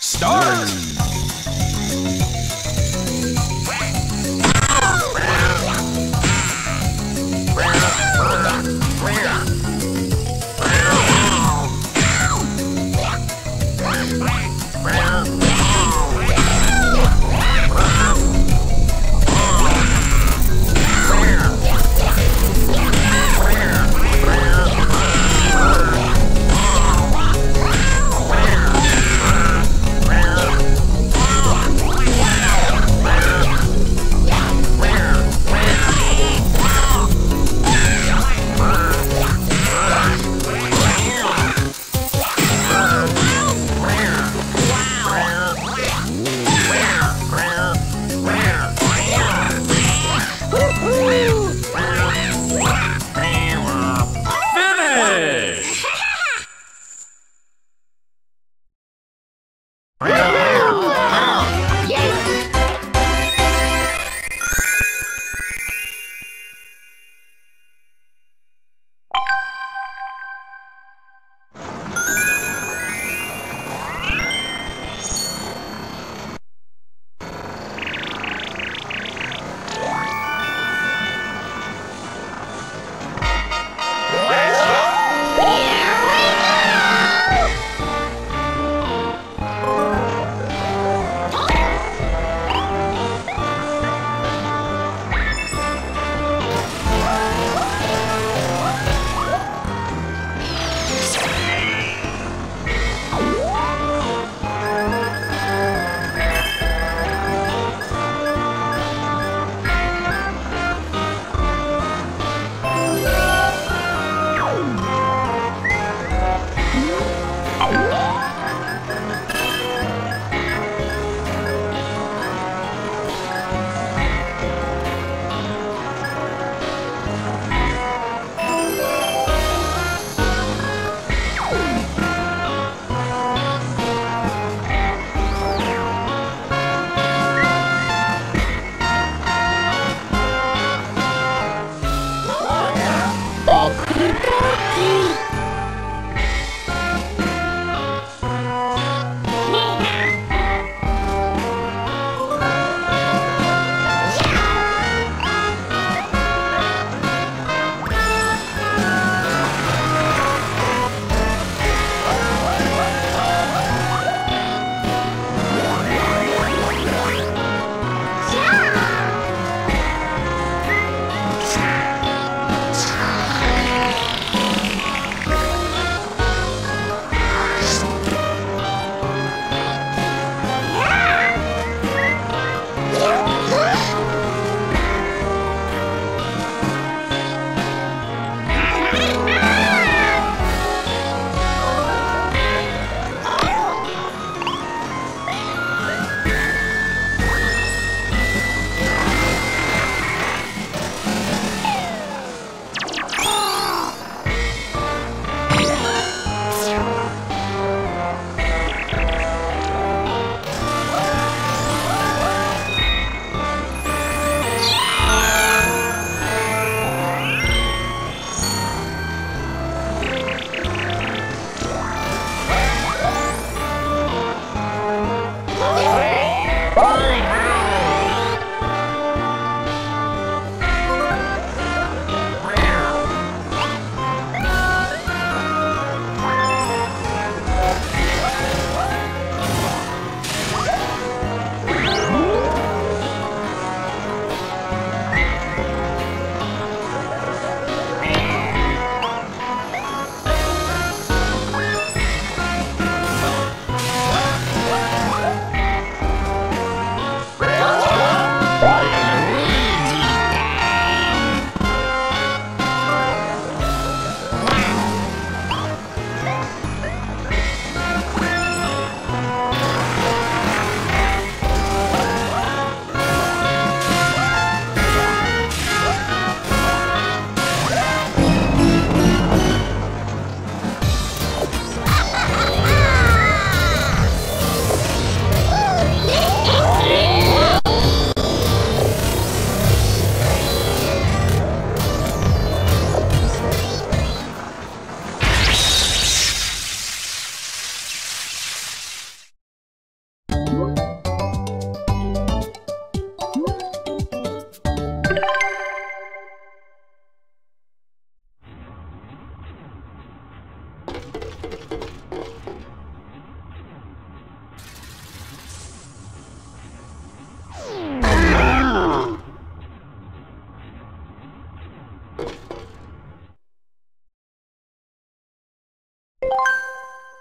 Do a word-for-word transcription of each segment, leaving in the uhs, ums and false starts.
Start!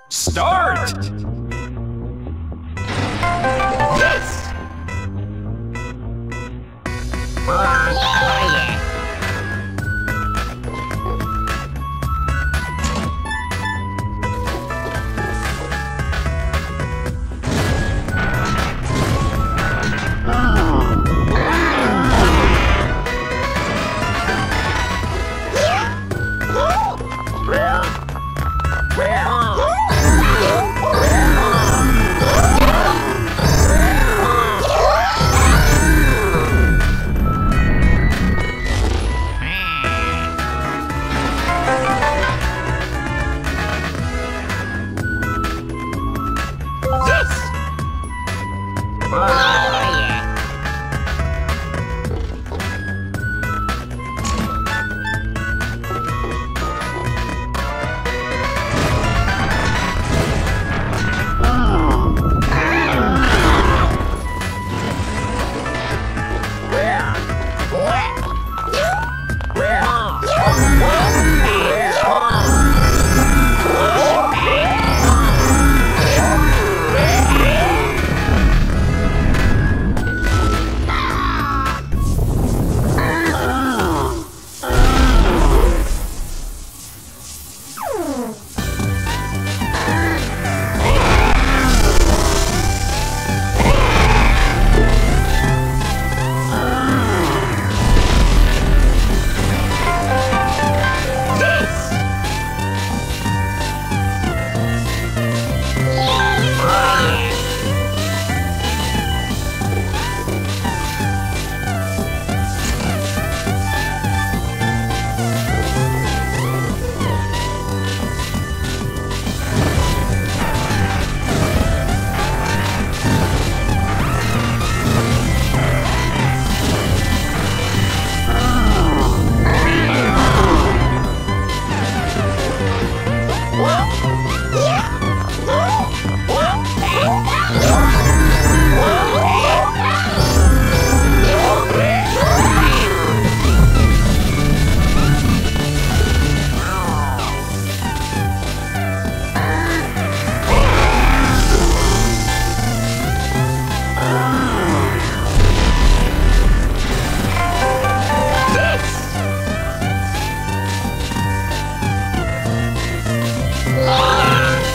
Start! Yes! Oh, yeah. Ah!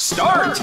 Start!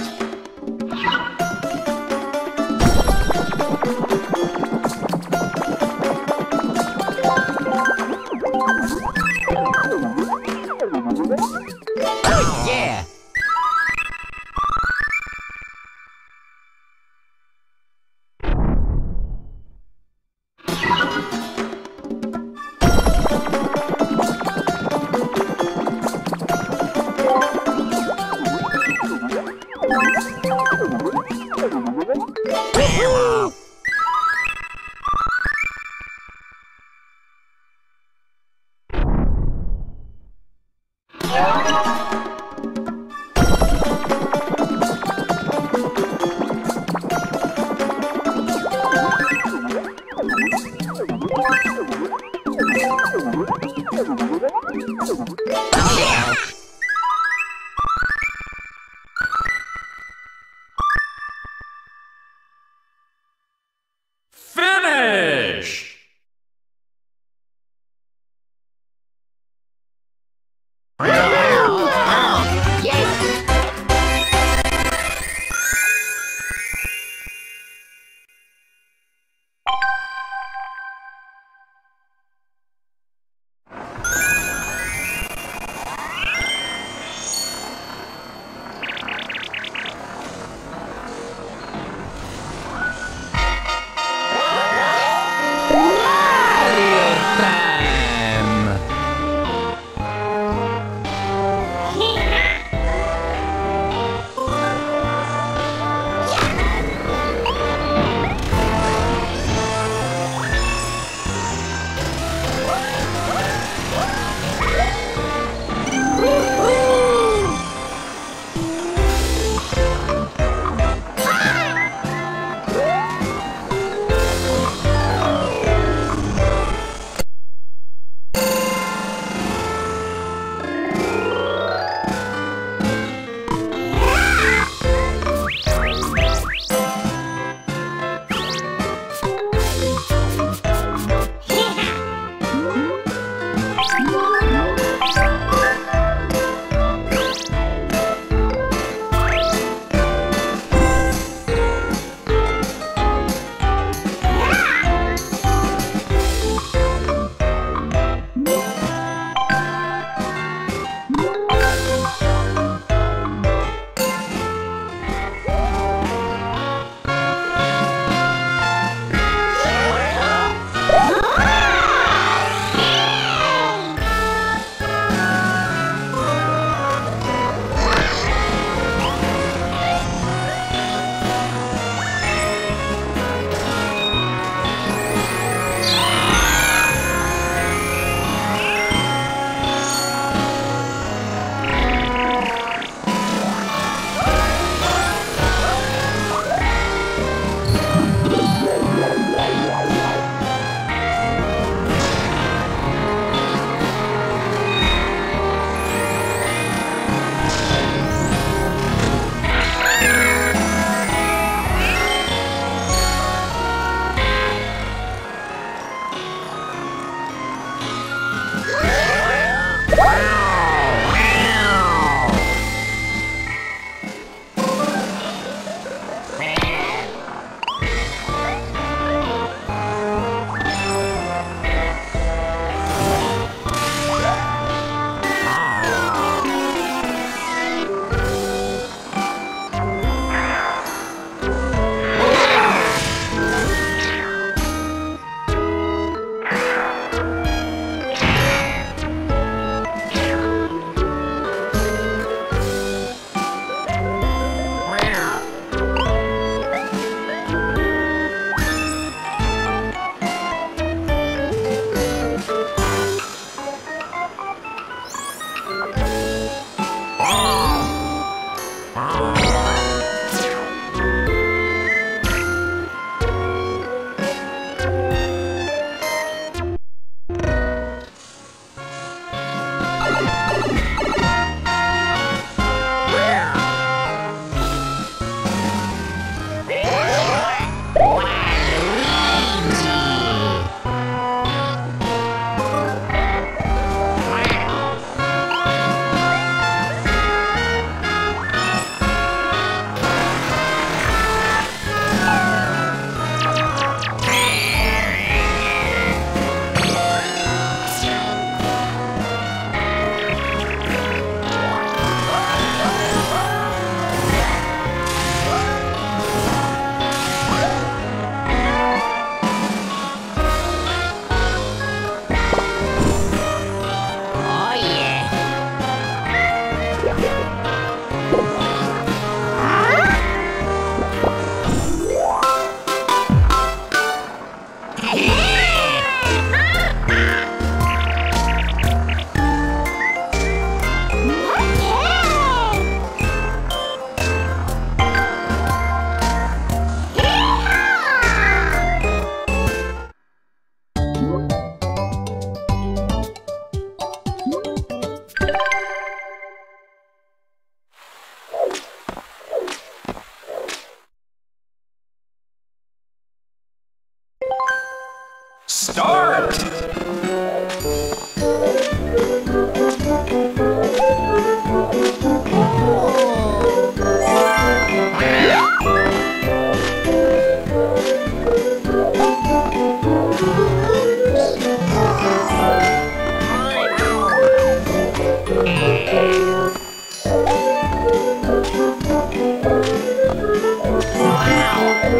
Ah!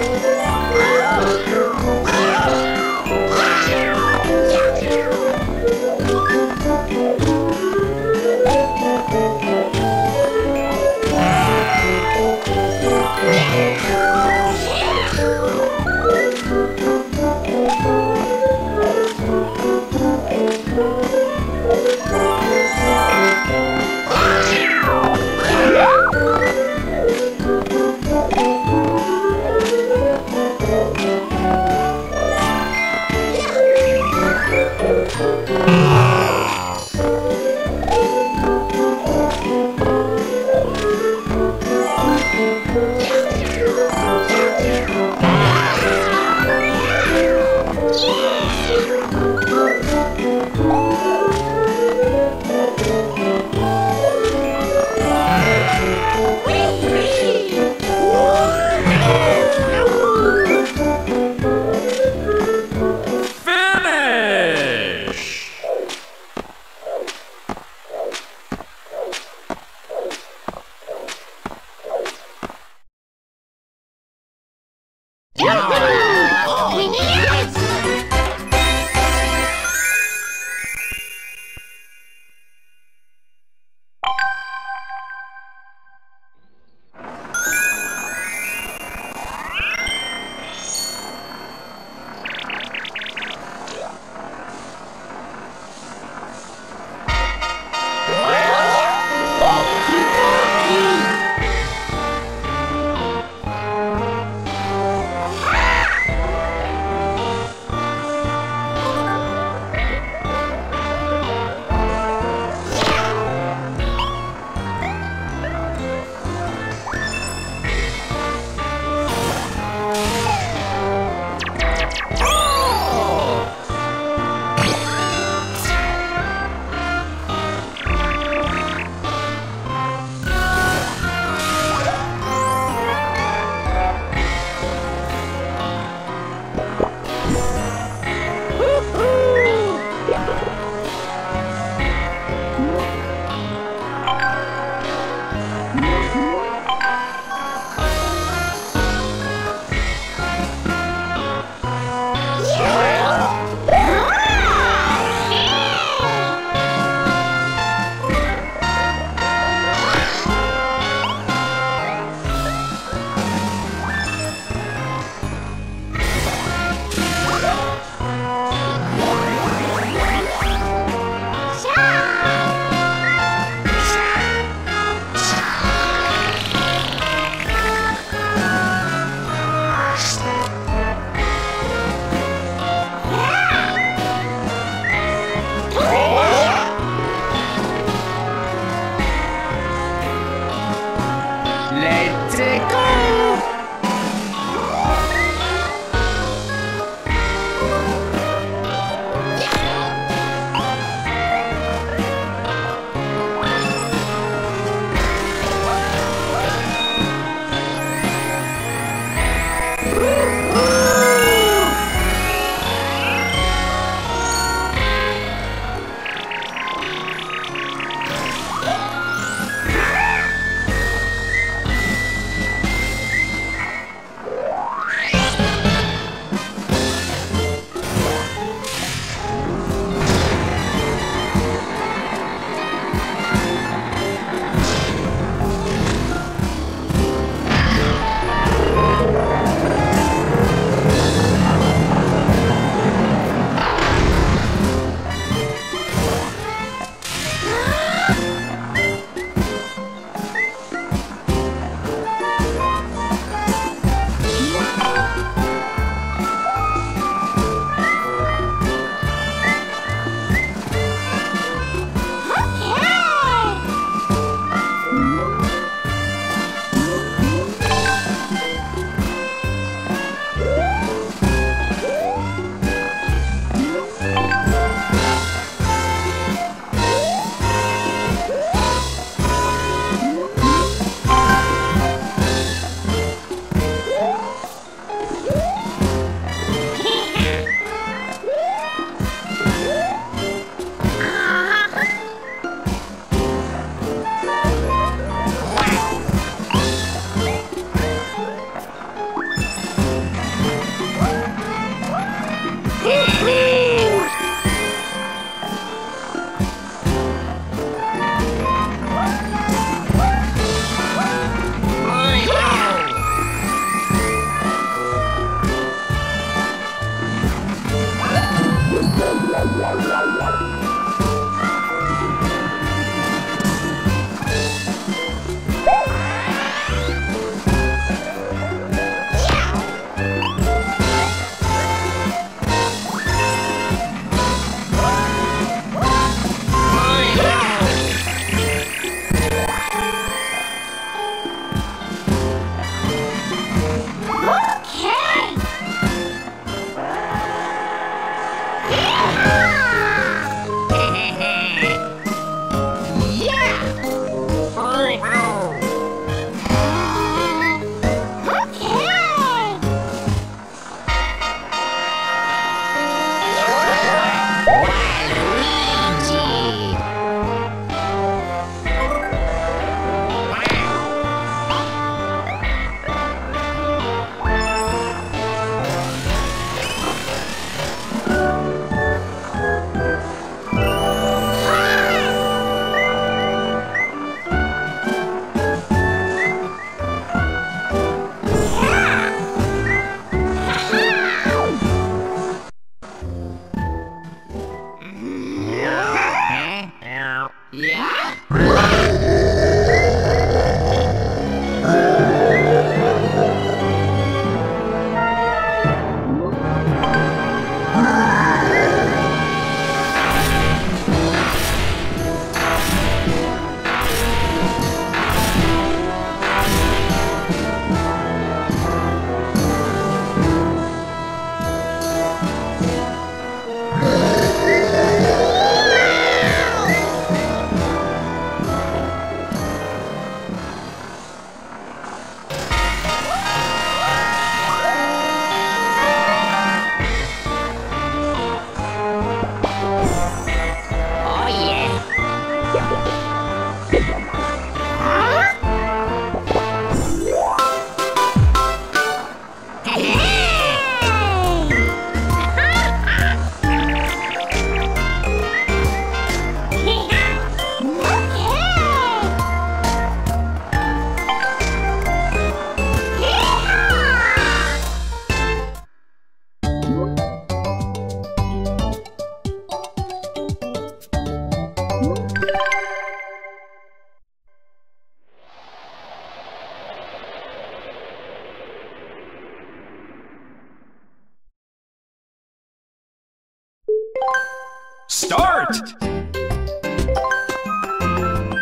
Start!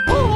Woo!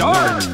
start!